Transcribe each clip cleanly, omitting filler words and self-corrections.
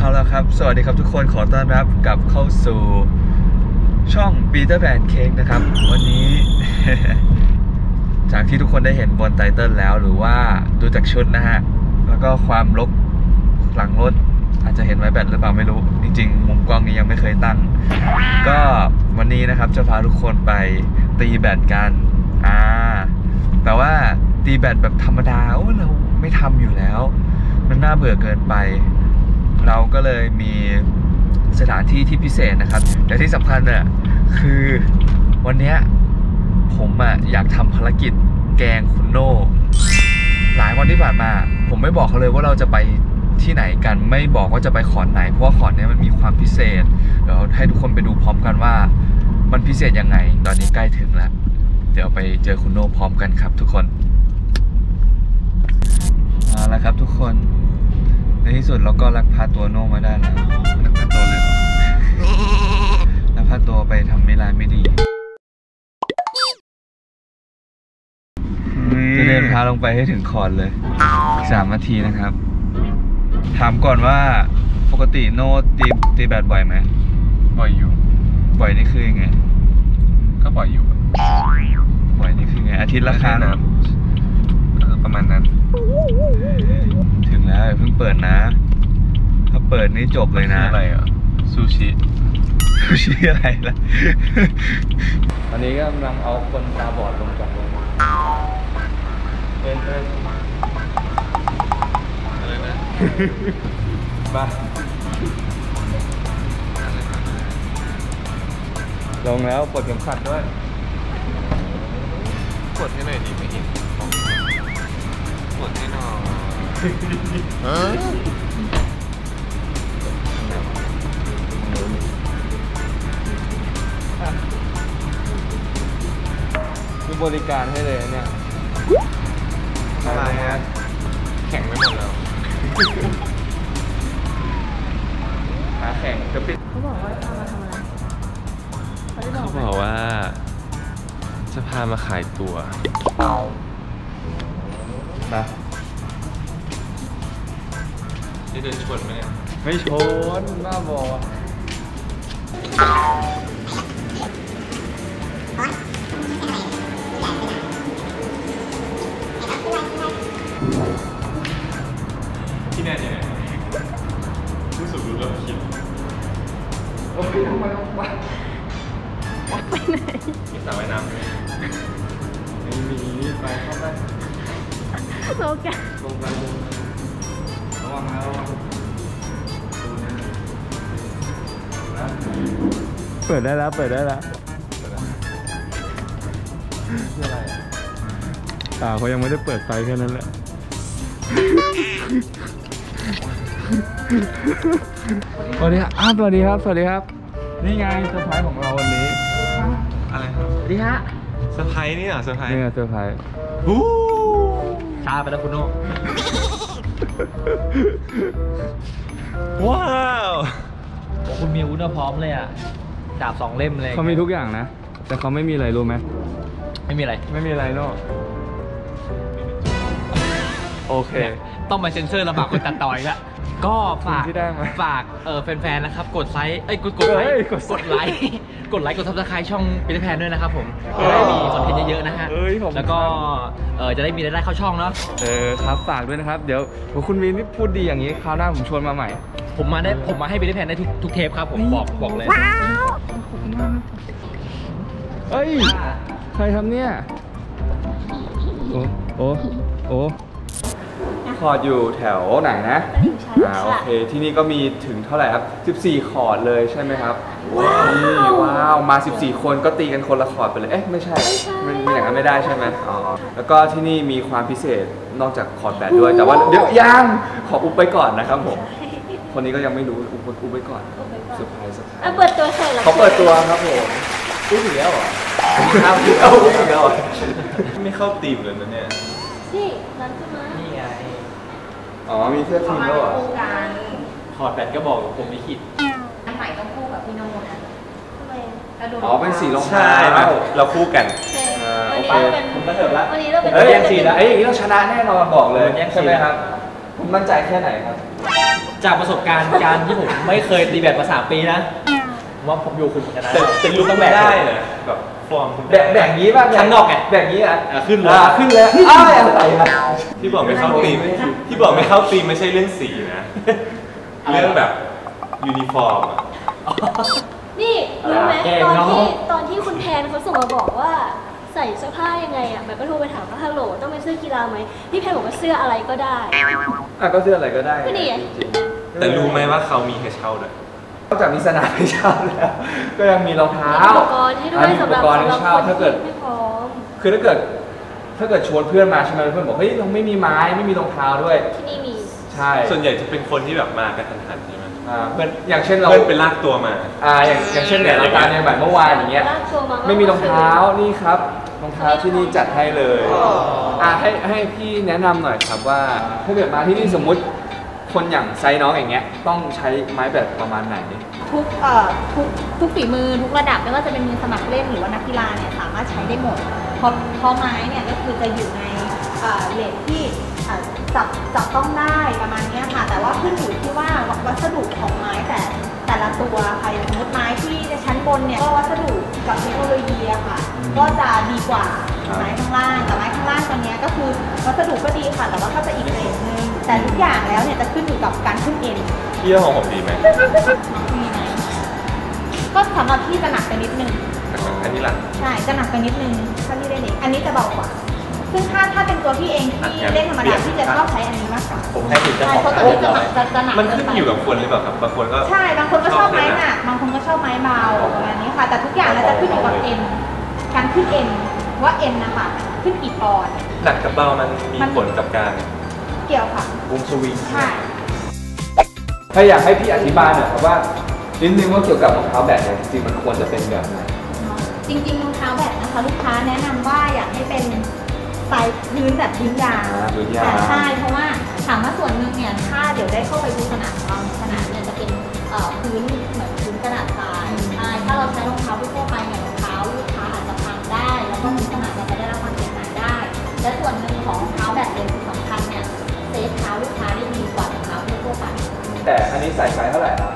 เอาละครับสวัสดีครับทุกคนขอต้อนรับกลับเข้าสู่ช่องปีเตอร์แพนเค้กนะครับวันนี้ จากที่ทุกคนได้เห็นบนไตเติลแล้วหรือว่าดูจากชุดนะฮะแล้วก็ความรกหลังรถอาจจะเห็นไว้แบตหรือเปล่าไม่รู้จริงๆมุมกล้องนี้ยังไม่เคยตั้งก็วันนี้นะครับจะพาทุกคนไปตีแบตกันแต่ว่าตีแบตแบบธรรมดาเราไม่ทำอยู่แล้วมันน่าเบื่อเกินไปเราก็เลยมีสถานที่ที่พิเศษนะครับและที่สำคัญเนี่ยคือวันนี้ผมอยากทำภารกิจแกงคุณโน่หลายวันที่ผ่านมาผมไม่บอกเขาเลยว่าเราจะไปที่ไหนกันไม่บอกว่าจะไปขอนไหนเพราะว่าขอนนี้มันมีความพิเศษเดี๋ยวให้ทุกคนไปดูพร้อมกันว่ามันพิเศษยังไงตอนนี้ใกล้ถึงแล้วเดี๋ยวไปเจอคุณโน่พร้อมกันครับทุกคนเอาละครับทุกคนในที่สุดเราก็ลักพาตัวโน่มาได้แล้วลักพาตัวเลยลักพาตัวไปทำไม่ร้ายไม่ดีจะเดินพาลงไปให้ถึงขอนเลย3 นาทีนะครับถามก่อนว่าปกติโน่ตีแบตบ่อยไหมบ่อยอยู่บ่อยนี่คือยังไงก็บ่อยอยู่บ่อยนี่คือไงอาทิตย์ละครั้งประมาณนั้นถึงแล้วเพิ่งเปิดนะถ้าเปิดนี่จบเลยนะอะไรอ่ะซูชิอะไรล่ะตอนนี้ก็กำลังเอาคนตาบอดลงจากรถเป็นอะไรนะบ้าลงแล้วปลดเข็มขัดด้วยปลดให้หน่อยดิไม่เห็นปลดให้หน่อยมีบริการให้เลยเนี่ยอะไรนะแข่งไม่หมดแล้วหาแข่งจะปิดเขาบอกว่าเอามาทำอะไรเขาบอกว่าจะพามาขายตัวนะจะเดินชนไหมเนี่ยไม่ชนบ้าบอที่แน่เนี่ยรู้สึกรู้แล้วคิดโอ้ยทำไมต้องไปไปไหนมีสระว่ายน้ำไม่มีไปเข้าไปโลกะลงไประวังนะระวังเปิดได้แล้วเปิดได้แล้วอะไรเขายังไม่ได้เปิดไฟแค่นั้นแหละสวัสดีครับสวัสดีครับสวัสดีครับนี่ไงเซอร์ไพรส์ของเราวันนี้อะไรครับสวัสดีฮะเซอร์ไพรส์นี่เหรอเซอร์ไพรส์เนี่ยเซอร์ไพรส์วู้ช้าไปแล้วคุณโน่ว้าวคุณมีอาวุธพร้อมเลยอ่ะดาบ2 เล่มเลยเขามีทุกอย่างนะแต่เขาไม่มีอะไรรู้ไหมไม่มีอะไรไม่มีอะไรโน่โอเคต้องมาเซ็นเซอร์ระบาดคนตัดต่อยละก็ฝากแฟนๆนะครับกดไลค์กดซับสไครต์ช่องปีเตอร์แพนด้วยนะครับผมจะได้มีคอนเทนต์เยอะๆนะฮะแล้วก็จะได้มีรายได้เข้าช่องเนาะครับฝากด้วยนะครับเดี๋ยวคุณมีนี่พูดดีอย่างนี้คราวหน้าผมชวนมาใหม่ผมมาให้ปีเตอร์แพนได้ทุกเทปครับผมบอกเลยเฮ้ยใครทำเนี่ยโอ้คอร์ดอยู่แถวไหนนะโอเคที่นี่ก็มีถึงเท่าไหร่ครับ14 คอร์ดเลยใช่ไหมครับนี่ว้าวมา14คนก็ตีกันคนละคอร์ดไปเลยเอ๊ะไม่ใช่มันอย่างนั้นไม่ได้ใช่ไหมอ๋อแล้วก็ที่นี่มีความพิเศษนอกจากคอร์ดแบดด้วยแต่ว่าเดี๋ยวยังขออุบไปก่อนนะครับผมคนนี้ก็ยังไม่รู้อุบไปก่อนเซอร์ไพรส์เขาเปิดตัวใช่หรอเขาเปิดตัวครับผมอุ้ยแล้วเหรอเอาไม่เข้าตีมเลยนะเนี่ยนี่ร้านก็มานี่ไงอ๋อมีเสื้อทีมแล้วเหรอถอดแบตก็บอกผมไม่คิดอันใหม่ต้องคู่กับพี่โน่นะอ๋อเป็นสีรองเท้าเราคู่กันโอเคผมก็เถิดละแล้วแย่งสีแล้วอย่างนี้เราชนะแน่นอนบอกเลยใช่ไหมครับผมมั่นใจแค่ไหนครับ จากประสบการณ์การที่ผมไม่เคยตีแบดมา3 ปีนะว่าผมอยู่คุณชนะแต่รู้ต้องแบกได้เลยแบบฟอร์มคุณแบกงี้ป่ะชั้นนอกไงแบกงี้อ่ะขึ้นแล้วอะไรที่บอกไม่เข้าตีไม่ใช่เรื่องสีนะเรื่องแบบยูนิฟอร์มนี่รู้ไหมตอนที่คุณแทนเขาส่งมาบอกว่าใส่เสื้อผ้ายังไงอ่ะแบบก็โทรไปถามว่าฮัลโหลต้องเป็นเสื้อกีฬาไหมพี่แพนบอกว่าเสื้ออะไรก็ได้อ่ะก็เสื้ออะไรก็ได้ก็ดีแต่รู้ไหมว่าเขามีให้เช่าด้วยนอกจากมีสนามให้เช่าแล้วก็ยังมีรองเท้าอุปกรณ์ให้ด้วยอุปกรณ์ให้เช่าถ้าเกิดไม่พร้อมคือถ้าเกิดชวนเพื่อนมาใช่ไหมเพื่อนบอกเฮ้ยเราไม่มีไม้ไม่มีรองเท้าด้วยที่นี่มีใช่ส่วนใหญ่จะเป็นคนที่แบบมากระทันใช่ไหมอย่างเช่นเราเป็นลากตัวมาอย่างเช่นเนี่ยรายการในแบบเมื่อวานอย่างเงี้ยไม่มีรองเท้านี่ครับรองเท้าที่นี่จัดให้เลยให้พี่แนะนำหน่อยครับว่าถ้าเกิดมาที่นี่สมมุติคนอย่างไซส์น้องอย่างเงี้ยต้องใช้ไม้แบบประมาณไหนทุกฝีมือทุกระดับไม่ว่าจะเป็นมือสมัครเล่นหรือว่านักกีฬาเนี่ยสามารถใช้ได้หมดเพราะไม้เนี่ยก็คือจะอยู่ในเลนที่จับต้องได้ประมาณนี้ค่ะแต่ว่าขึ้นอยู่ที่ว่าวัสดุของไม้แต่ละตัวค่ะอย่างสมมติไม้ที่ในชั้นบนเนี่ยก็วัสดุกับเทคโนโลยีค่ะก็จะดีกว่าไม้ข้างล่างแต่ไม้ข้างล่างตอนนี้ก็คือวัสดุก็ดีค่ะแต่ว่าก็จะอีกเกรดนึงแต่ทุกอย่างแล้วเนี่ยจะขึ้นอยู่กับการขึ้นเอ็นพี่ของผมดีไหมดีไหมก็สำหรับพี่จะหนักไปนิดนึงอันนี้หลักใช่จะหนักไปนิดนึงถ้าพี่ได้เด็กอันนี้จะเบากว่าซึ่งถ้าเป็นตัวพี่เองที่เล่นธรรมดาที่จะชอบใช้อันนี้มากกว่าผมให้ติดจะหนักมันขึ้นอยู่กับคนหรือเปล่าครับบางคนก็ใช่บางคนก็ชอบไม้หนักบางคนก็ชอบไม้เบาประมาณนี้ค่ะแต่ทุกอย่างเราจะขึ้นอยู่กับเอ็นการขึ้นเอ็นว่าเอ็นนะคะขึ้นกี่ปอนด์หนักกับเบามันมีผลกับการเกี่ยวค่ะวงสวิงใช่ถ้าอยากให้พี่อธิบายหน่อยครับว่านิดนึงว่าเกี่ยวกับรองเท้าแบดเนี่ยจริงๆมันควรจะเป็นแบบไหนจริงๆรองเท้าแบดนะคะลูกค้าแนะนำว่าอยากให้เป็นไซส์พื้นแบบพื้นยาวแต่ใช่เพราะว่าถามว่าส่วนหนึ่งเนี่ยถ้าเดี๋ยวได้เข้าไปดูขนาดเราขนาดเนี่ยจะเป็นพื้นเหมือนพื้นกระดาษทรายใช่ถ้าเราใช้รองเท้าทั่วไปเนี่ยรองเท้าลูกค้าอาจจะพังได้แล้วก็พื้นขนาดเราจะได้รับความเสียหายได้และส่วนหนึ่งของรองเท้าแบบเป็นสำคัญเนี่ยเซฟเท้าลูกค้าได้ดีกว่ารองเท้าทั่วไปแต่อันนี้ใส่ไซส์เท่าไหร่ครับ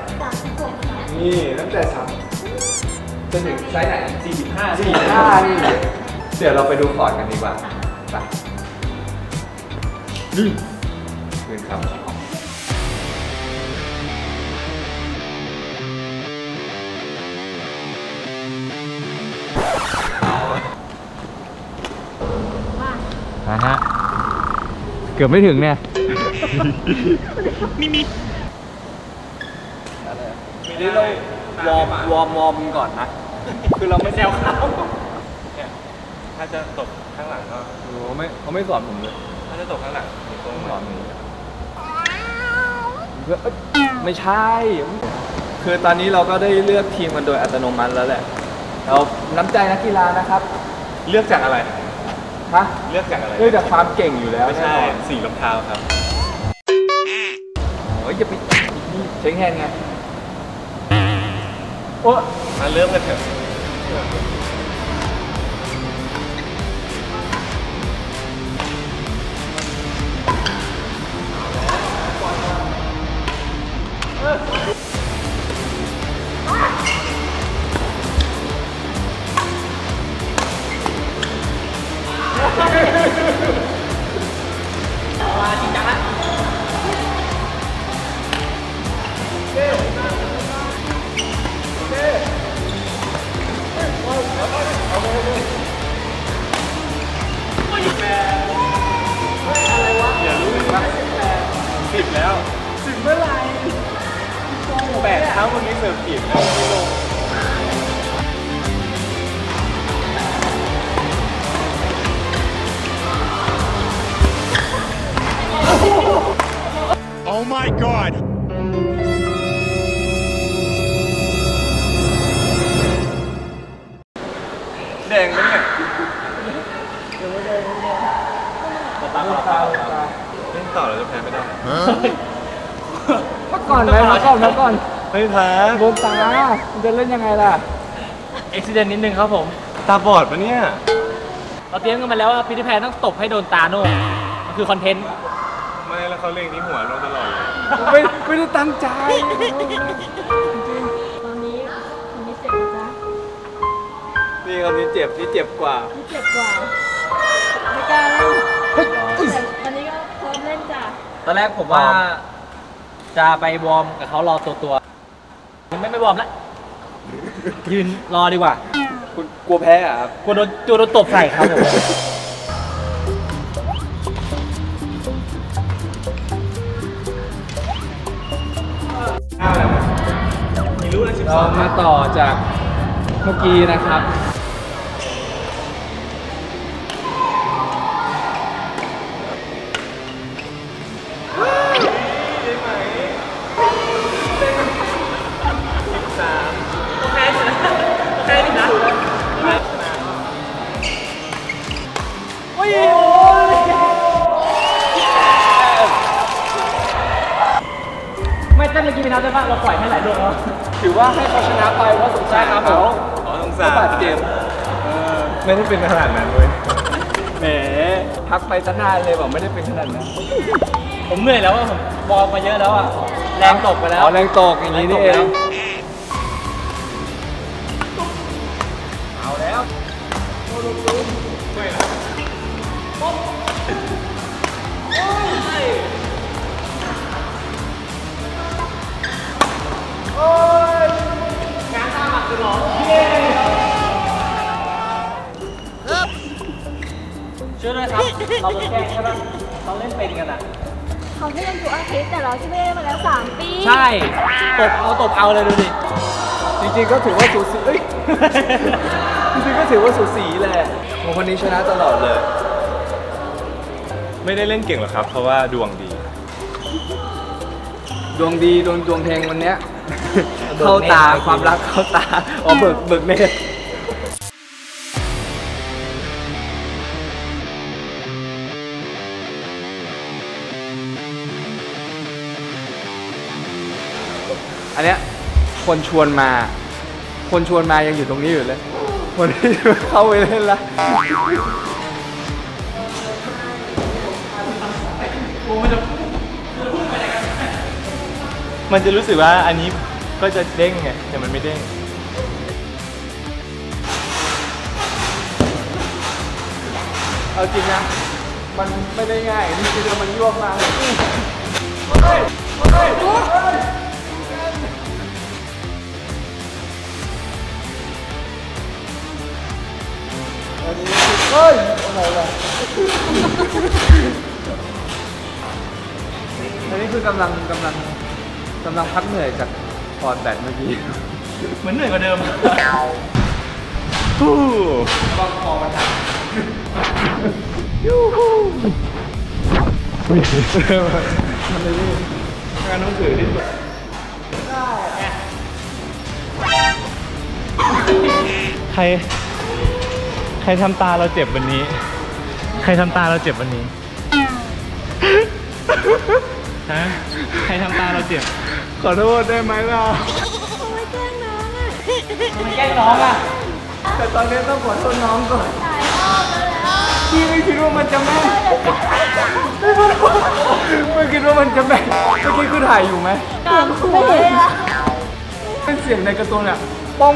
นี่ตั้งแต่3จนถึงไซส์ไหน45นี่เดี๋ยวเราไปดูก่อนกันดีกว่าขึ้นครับนะฮะเกือบไม่ถึงเนี่ยไม่ได้เราวอร์มก่อนนะคือเราไม่แซวเขาถ้าจะตกข้างหลังก็เขาไม่สอนผมเลยถ้าจะตกข้างหลังต้องสอนผมไม่ใช่คือตอนนี้เราก็ได้เลือกทีมกันโดยอัตโนมัติแล้วแหละเราน้ำใจนักกีฬานะครับเลือกจากอะไรฮะเลือกจากอะไรเลือกจากความเก่งอยู่แล้วไม่ใช่สีรองเท้าครับโอ้ยจะไปเช็คแฮนด์ไงโอ้มาเริ่มกันเถอะOh my god! แดงไหมเนี่ยยังไม่แดงเล่นต่อเราจะแพ้ไม่ได้พักก่อนไหมพักก่อนไม่แพ้โดนตามันจะเล่นยังไงล่ะอุบัติเหตุนิดนึงครับผมตาบอดปะเนี่ยเราเตรียมกันมาแล้วว่าพี่แพนต้องตบให้โดนตาโน่มันคือคอนเทนต์ไม่ แล้วเขาเล่นนี้หัวเราตลอดเลยไม่ได้ตั้งใจตอนนี้คนนี้เจ็บจ้ะนี่คนนี้เจ็บนี่เจ็บกว่าไม่กล้าเล่นตอนนี้ก็พร้อมเล่นจ้ะตอนแรกผมว่าจะไปวอร์มกับเขารอตัวไม่วอร์มแล้วยืนรอดีกว่าคุณกลัวแพ้ครับกลัวโดนตบใส่ครับผมเรามาต่อจากเมื่อกี้นะครับเราปล่อยให้หลายโดนแล้วถือว่าให้เขาชนะไปว่าสงสารครับเขาสงสารเกมไม่ได้เป็นขนาดนั้นเลยแหมพักไปตั้งนานเลยบอกไม่ได้เป็นขนาดนั้นผมเหนื่อยแล้วผมบอลมาเยอะแล้วอ่ะแรงตกไปแล้วแรงตกอย่างนี้นี่เองเอาแล้วช่วยด้วยครับเราโดนแกล้งใช่ไหมเราเล่นเป็นกันอ่ะเขาเล่นทุกอาทิตย์แต่เราที่เล่นมาแล้ว3ปีใช่ตบเอาเลยดูดิจริงๆก็ถือว่าสูสีจริงๆก็ถือว่าสูสีแหละคนนี้ชนะตลอดเลยไม่ได้เล่นเก่งหรอกครับเพราะว่าดวงดีโดนดวงแทงวันเนี้ยเข้าตาความรักเข้าตาอ๋อเบิกเมฆอันเนี้ยคนชวนมายังอยู่ตรงนี้อยู่เลยคนที่เข้าไปเล่นละมันจะรู้สึกว่าอันนี้ก็จะเด้งไงแต่มันไม่เด้งเอาจริงนะมันไม่ได้ง่ายนี่คือมันยั่วมากเลยเฮ้ยอะไรล่ะอันนี้คือกำลังพักเหนื่อยจากพอดแบตเมื่อกี้เหมือนเหนื่อยกว่าเดิมฮู้บอลคอมาถักยูฮูมันเลยนี่การน้องถือที่สุดใครทำตาเราเจ็บวันนี้ฮะใครทำตาเราเจ็บขอโทษได้ไหมเราไม่แกล้งน้องอ่ะไม่แกล้งน้องอ่ะแต่ตอนนี้ต้องขอโทษน้องก่อนพี่ไม่คิดว่ามันจะแม่นเมื่อกี้คุณถ่ายอยู่ไหมไม่เห็นอ่ะเป็นเสียงในกระตุ้นอ่ะปอง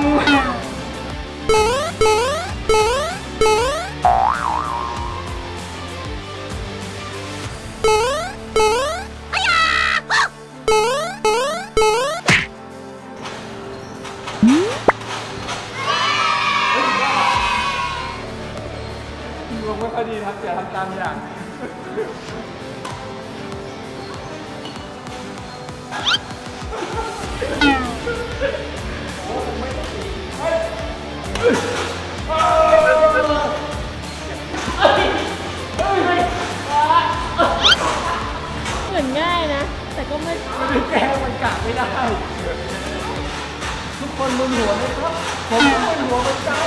ดีครับอย่าทำตามอย่างเหมือนง่ายนะแต่ก็ไม่แก้มันกะไม่ได้ทุกคนมึนหัวไหมครับผมก็มึนหัวเหมือนกัน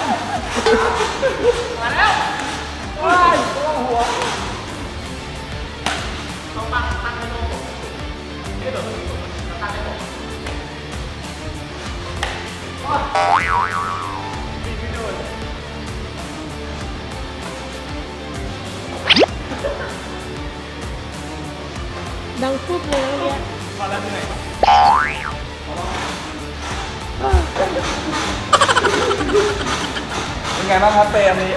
มาแล้วว้ายหัวต้องตั้งให้ลงให้แบบตั้งให้ลงดีไม่โดน ดังปุ๊บเลยแล้วเนี่ยพอแล้วเหนื่อยเป็นไงบ้างครับเปรมนี้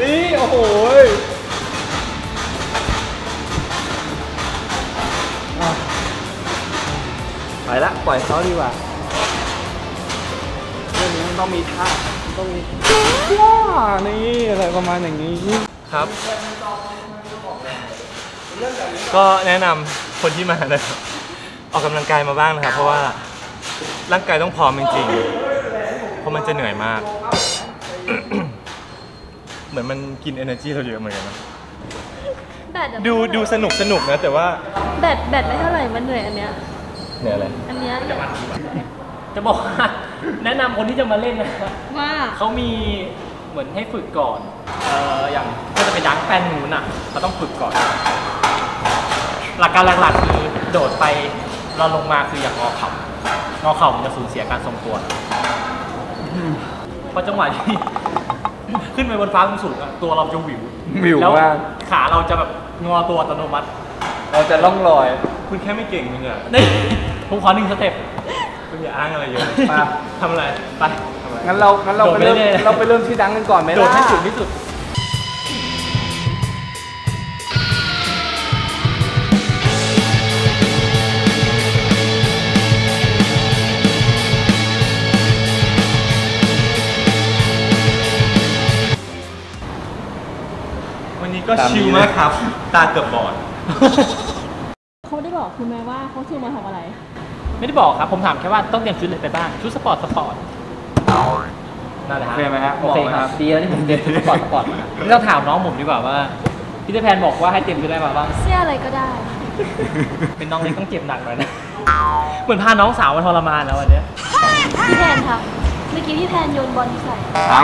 นี่โอ้โหไปละปล่อยเขาดีกว่าเรื่องนี้ต้องมีท่าต้องมีว้านี่อะไรประมาณอย่างนี้ครับก็แนะนำคนที่มานะครับออกกำลังกายมาบ้างนะครับเพราะว่าร่างกายต้องพร้อมจริงๆเพราะมันจะเหนื่อยมาก เหมือนมันกิน energy เราเยอะเหมือนกันนะดูสนุกนะแต่ว่าแบตไม่เท่าไหร่มันเหนื่อยอันเนี้ยเหนื่อยอะไรอันเนี้ยจะบอกว่าแนะนำคนที่จะมาเล่นนะครับว่าเขามีเหมือนให้ฝึกก่อนอย่างก็จะไปดังแป้นหนูน่ะเราต้องฝึกก่อนหลักการหลักๆคือโดดไปเราลงมาคืออย่างงอเข่ามันจะสูญเสียการทรงตัวพอจังหวะที่ขึ้นไปบนฟ้าสูงสุดตัวเราจะวิวแล้วขาเราจะแบบงอตัวอัตโนมัติเราจะล่องลอยคุณแค่ไม่เก่งมึงอะนี่ผมขอ1สเต็ปคุณอย่าอ้างอะไรเยอะมาทำอะไรไปงั้นเราไปเริ่มที่ดังกันก่อนไหมโดดให้สูงที่สุดก็ชิลมากครับตาเกือบบอดเขาได้บอกคุณแม่ว่าเขาชิลมาทำอะไรไม่ได้บอกครับผมถามแค่ว่าต้องเตรียมชุดอะไรไปบ้างชุดสปอร์ตนั่นแหละครับโอเคไหมครับโอเคครับดีแล้วที่ผมเตรียมชุดสปอร์ตมานี่เราถามน้องผมดีกว่าว่าพี่เจแพนบอกว่าให้เตรียมชุดอะไรมาบ้างเสื้ออะไรก็ได้เป็นน้องเล็กต้องเจ็บหนักเลยนะเหมือนพาน้องสาวมาทรมานแล้ววันนี้พี่แพนครับเมื่อกี้พี่แพนโยนบอลใส่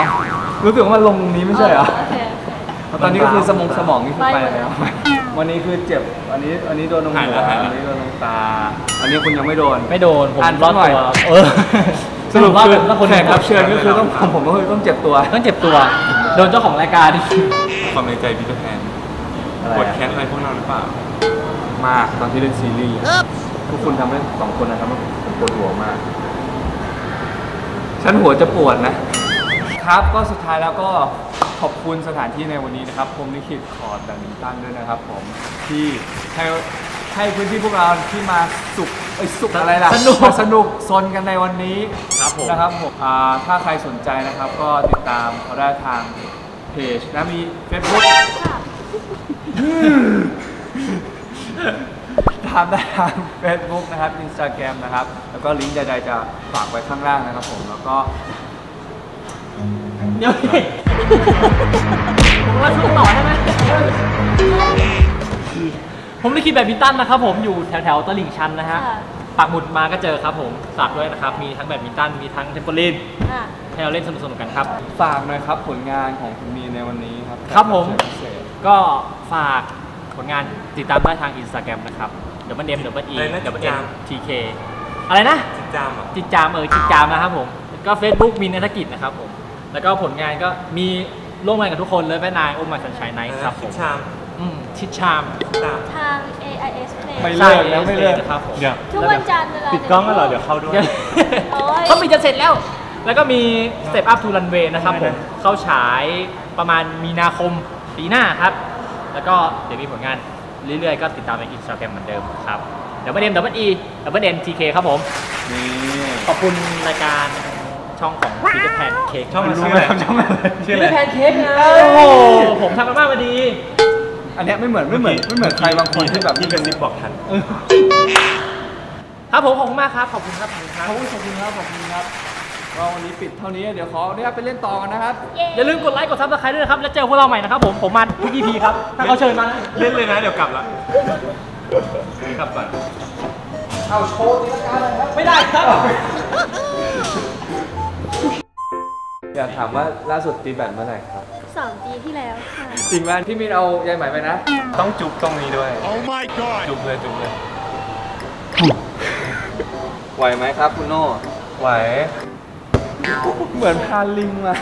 รู้สึกว่ามันลงตรงนี้ไม่ใช่เหรอตอนนี้ก็คือสมองนี่คือไปแล้ววันนี้คือเจ็บอันนี้โดนตรงหัวอันนี้โดนตรงตาอันนี้คุณยังไม่โดนผมรอดตัวสรุปว่าถ้าคนแข่งรับเชิญก็คือต้องผมก็คือต้องเจ็บตัวโดนเจ้าของรายการความในใจพี่เจแพนกดแคสอะไรพวกเราหรือเปล่ามากตอนที่เล่นซีรีส์ทุกคนทำได้2คนนะครับผมปวดหัวมากฉันหัวจะปวดนะครับก็สุดท้ายแล้วก็ขอบคุณสถานที่ในวันนี้นะครับผมนิคิดขอแบดมินตันด้วยนะครับผมที่ให้พื้นที่พวกเราที่มาสุกอะไรล่ะสนุกซนกันในวันนี้นะครับผมถ้าใครสนใจนะครับก็ติดตามเขาได้ทางเพจและมี Facebook ตามได้ทาง Facebook นะครับ Instagram นะครับแล้วก็ลิงก์ใดๆจะฝากไว้ข้างล่างนะครับผมแล้วก็เดี๋ยวดิผมว่าสู้ต่อใช่ไหมผมได้คิดแบบมินตันนะครับผมอยู่แถวตลิ่งชันนะฮะปักหมุดมาก็เจอครับผมฝากด้วยนะครับมีทั้งแบบมินตันมีทั้งเทมโพลีนให้เราเล่นสนุกๆกันครับฝากหน่อยครับผลงานของคุณมีในวันนี้ครับครับผมก็ฝากผลงานติดตามได้ทาง Instagram นะครับDoubleM_E_TK อะไรนะจิตจามนะครับผมก็ Facebook มีนักกิจนะครับผมแล้วก็ผลงานก็มีร่วมงานกับทุกคนเลยแม่นายโอมายสัญชัยไนท์ครับผมชิดชามทาง AIS Play ไม่เลิกนะครับผมทุกวันจันทร์เวลาปิดกล้องก็เหรอเดี๋ยวเข้าด้วยเขามีจะเสร็จแล้วก็มี Step Up to r u n เว y นะครับผมเข้าฉายประมาณมีนาคมปีหน้าครับแล้วก็เดี๋ยวมีผลงานเรื่อยๆก็ติดตามใน Instagram เหมือนเดิมครับDoubleM_E_TK ครับผมขอบคุณรายการช่องของพีเตอร์แพนเค้กช่องมันชื่ออะไรพีเตอร์แพนเค้กนะโอ้โหผมทำกันมากมาดีอันนี้ไม่เหมือนใครบางคนที่แบบที่เป็นลิปบอกทันครับผมขอบคุณมากครับขอบคุณครับก็วันนี้ปิดเท่านี้เดี๋ยวขออนุญาตไปเล่นต่อกันนะครับอย่าลืมกดไลค์กดซับสไครต์ด้วยนะครับแล้วเจอพวกเราใหม่นะครับผมมาทุก EP ครับถ้าเขาเชิญมาเล่นเลยนะเดี๋ยวกลับก่อนเอาโชว์ที่ละกันเลยครับไม่ได้ครับอยากถามว่าล่าสุดตีแบดเมื่อไหร่ครับ2 ปีที่แล้วค่ะจริงไหมพี่มีนเอาใยไหมไปนะต้องจุ๊บตรงนี้ด้วย Oh my god จุ๊บเลยไหวไหมครับคุณโน่ไหวเหมือนพาลิงมา